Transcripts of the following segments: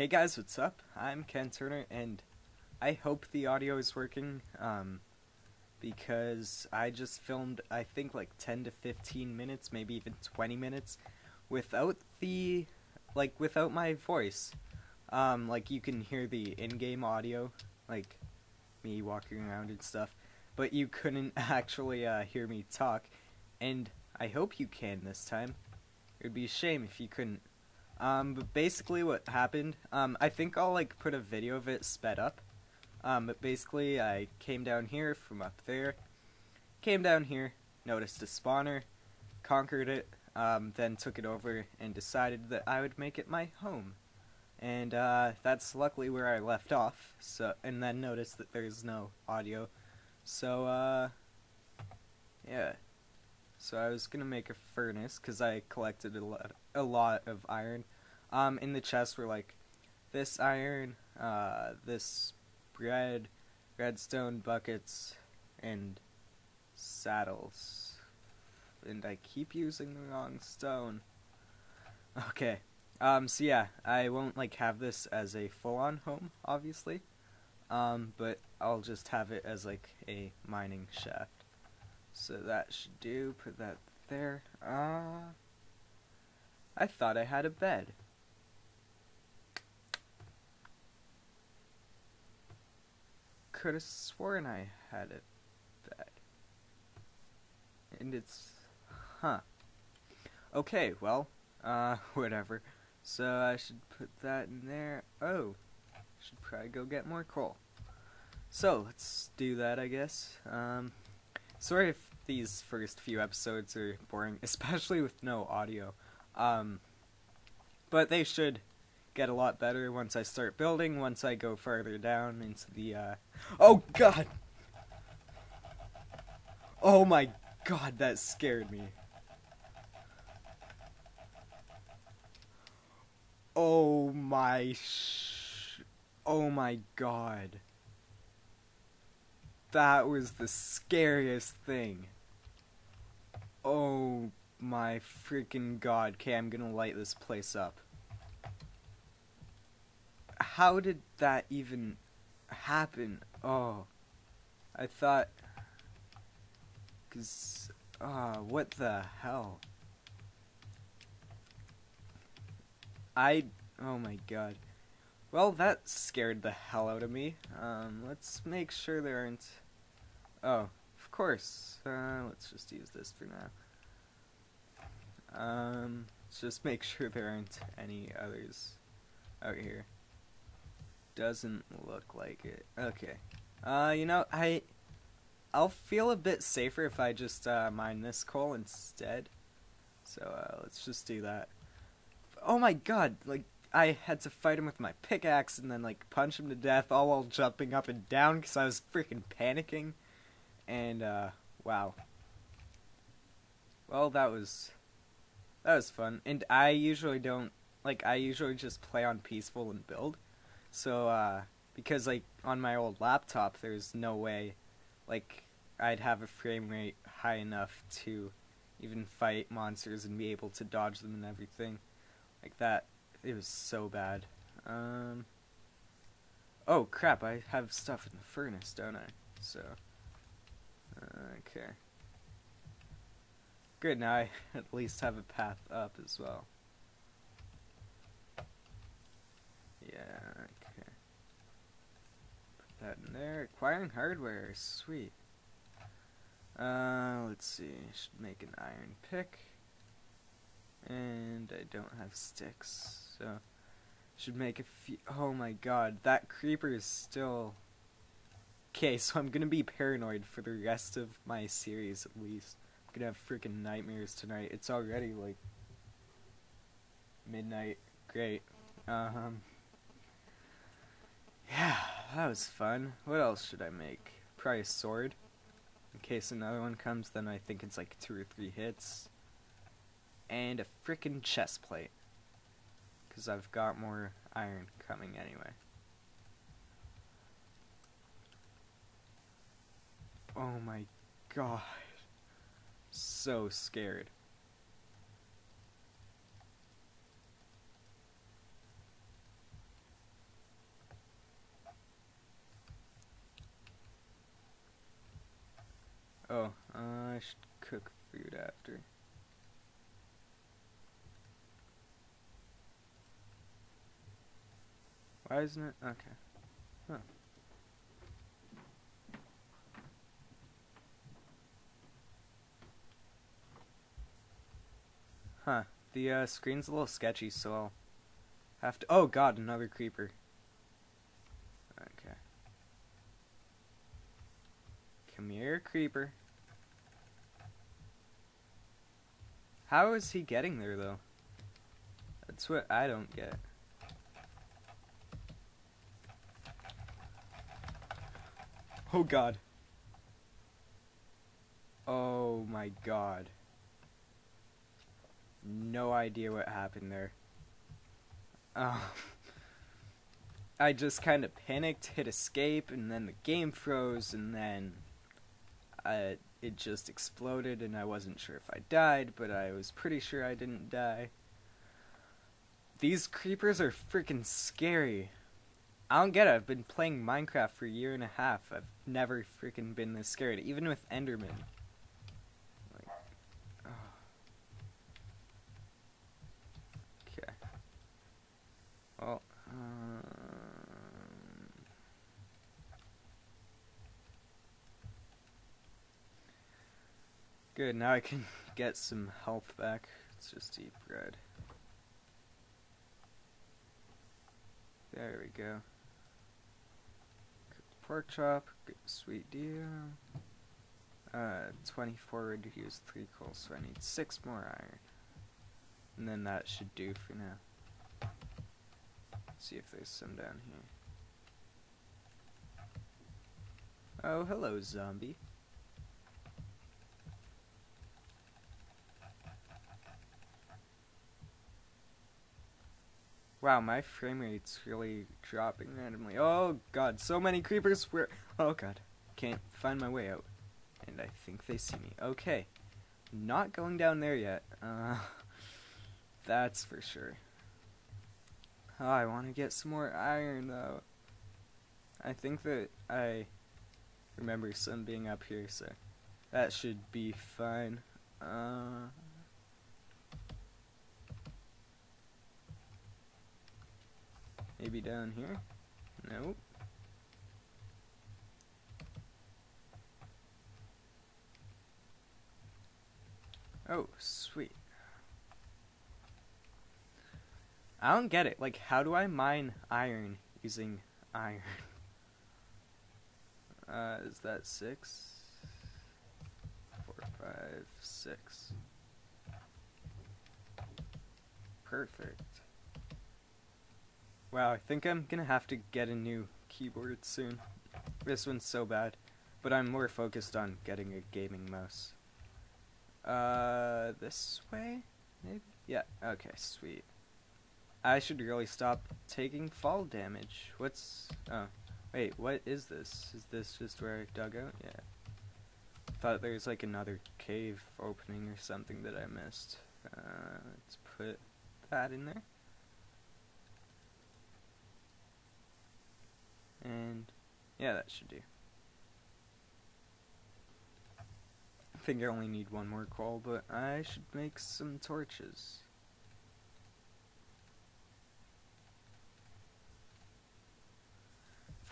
Hey guys, what's up? I'm Ken Turner, and I hope the audio is working, because I just filmed, I think, like 10 to 15 minutes, maybe even 20 minutes, without the, without my voice. You can hear the in-game audio, like, me walking around and stuff, but you couldn't actually, hear me talk, and I hope you can this time. It would be a shame if you couldn't. But basically what happened, I think I'll put a video of it sped up, but basically I came down here from up there, came down here, noticed a spawner, conquered it, then took it over and decided that I would make it my home, and that's luckily where I left off, so, and then noticed that there's no audio, so yeah. So I was gonna make a furnace because I collected a lot of iron. In the chest were like this iron, this bread, redstone buckets, and saddles. And I keep using the wrong stone. Okay. So yeah, I won't have this as a full-on home, obviously. But I'll just have it as a mining shaft. So that should do, put that there. I thought I had a bed. Could have sworn I had a bed. And it's... huh. Okay, well, whatever. So I should put that in there. Oh, should probably go get more coal. So, let's do that, I guess. Sorry if these first few episodes are boring, especially with no audio, but they should get a lot better once I start building, once I go further down into the, oh god! Oh my god, that scared me. Oh my god. That was the scariest thing. Oh my freaking god. Okay, I'm gonna light this place up. How did that even happen? Oh. I thought... cause... what the hell? Oh my god. Well, that scared the hell out of me. Let's make sure there aren't... oh, of course. Let's just use this for now. Let's just make sure there aren't any others out here. Doesn't look like it. Okay. You know, I'll feel a bit safer if I just mine this coal instead. So, let's just do that. Oh my god, I had to fight him with my pickaxe and then punch him to death, all while jumping up and down because I was freaking panicking. And wow. Well, that was fun. And I usually don't I usually just play on peaceful and build. So because on my old laptop there's no way I'd have a frame rate high enough to even fight monsters and be able to dodge them and everything like that. It was so bad. Oh crap, I have stuff in the furnace, don't I? So, okay. Good, now I at least have a path up as well. Yeah, okay. Put that in there. Acquiring hardware, sweet. Let's see, should make an iron pick. And I don't have sticks, so should make a few. Oh my god, that creeper is still... okay, so I'm gonna be paranoid for the rest of my series, at least. I'm gonna have freaking nightmares tonight. It's already, midnight. Great. Yeah, that was fun. What else should I make? Probably a sword. In case another one comes, then I think it's, 2 or 3 hits. And a frickin' chest plate. Because I've got more iron coming anyway. Oh my god. So scared. should cook food after. Why isn't it? Okay. Huh. Huh. The screen's a little sketchy, so I'll have to... Oh god, another creeper. Okay. Come here, creeper. How is he getting there, though? That's what I don't get. Oh god. Oh my god. No idea what happened there. I just kind of panicked, hit escape, and then the game froze, and then it just exploded, and I wasn't sure if I died, but I was pretty sure I didn't die. These creepers are freaking scary. I don't get it. I've been playing Minecraft for a year and a half. I've never freaking been this scared, even with Enderman. Like, oh. Okay. Well, good. Now I can get some health back. Let's just eat bread. There we go. Pork chop, good sweet deal. 24 reduced 3 coal, so I need 6 more iron. And then that should do for now. Let's see if there's some down here. Oh, hello, zombie. Wow, my frame rate's really dropping randomly. Oh god, so many creepers were... Oh god, can't find my way out. And I think they see me. Okay, not going down there yet. That's for sure. Oh, I want to get some more iron though. I think that I remember some being up here, so that should be fine. Maybe down here? Nope. Oh, sweet. I don't get it. Like, how do I mine iron using iron? Is that 6? 4, 5, 6. Perfect. Wow, I think I'm gonna have to get a new keyboard soon. This one's so bad, but I'm more focused on getting a gaming mouse. This way? Maybe? Yeah, okay, sweet. I should really stop taking fall damage. What's... oh, wait, what is this? Is this just where I dug out? Yeah. Thought there was like another cave opening or something that I missed. Let's put that in there. And yeah, that should do. I think I only need one more coal, but I should make some torches.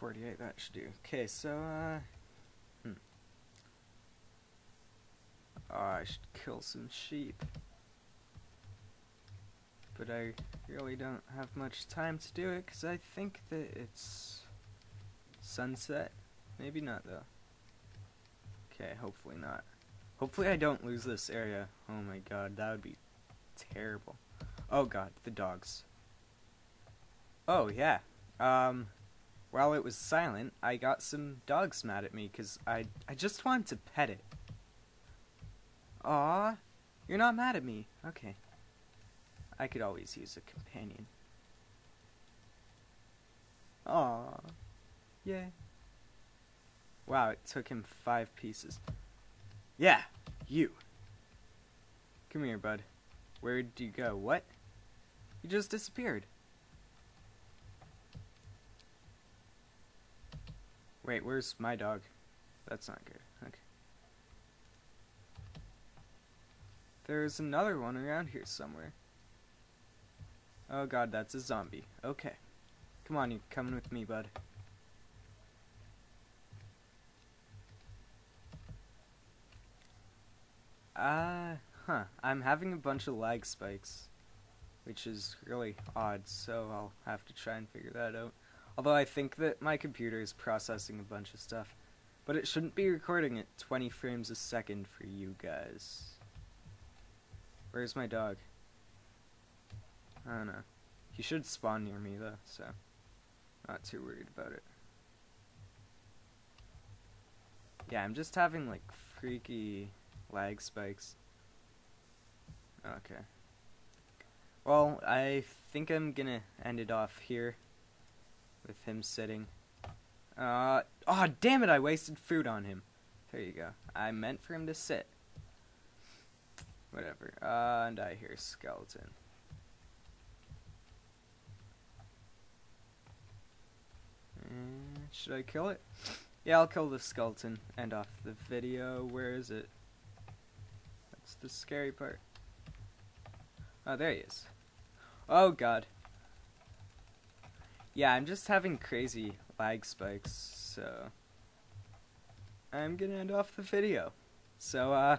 $48, that should do. Okay, so oh, I should kill some sheep. But I really don't have much time to do it, because I think that it's... sunset? Maybe not, though. Okay, hopefully not. Hopefully I don't lose this area. Oh my god, that would be terrible. Oh god, the dogs. Oh, yeah. While it was silent, I got some dogs mad at me, because I just wanted to pet it. Aww, you're not mad at me. Okay. I could always use a companion. Aww. Yeah. Wow, it took him 5 pieces. Yeah, you. Come here, bud. Where'd you go? What? You just disappeared. Wait, where's my dog? That's not good. Okay. There's another one around here somewhere. Oh god, that's a zombie. Okay. Come on, you're coming with me, bud. I'm having a bunch of lag spikes, which is really odd, so I'll have to try and figure that out. Although I think that my computer is processing a bunch of stuff, but it shouldn't be recording at 20 frames a second for you guys. Where's my dog? I don't know. He should spawn near me though, so not too worried about it. Yeah, I'm just having like freaky lag spikes. Okay. Well, I think I'm gonna end it off here with him sitting. Oh, damn it, I wasted food on him. There you go. I meant for him to sit. Whatever. And I hear skeleton. Should I kill it? Yeah, I'll kill the skeleton. End off the video. Where is it? That's the scary part. Oh, there he is. Oh, God. Yeah, I'm just having crazy lag spikes, so I'm gonna end off the video. So,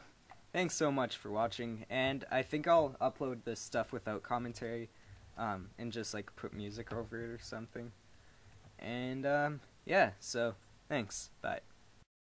thanks so much for watching, and I think I'll upload this stuff without commentary, and just, like, put music over it or something. And, yeah, so, thanks. Bye.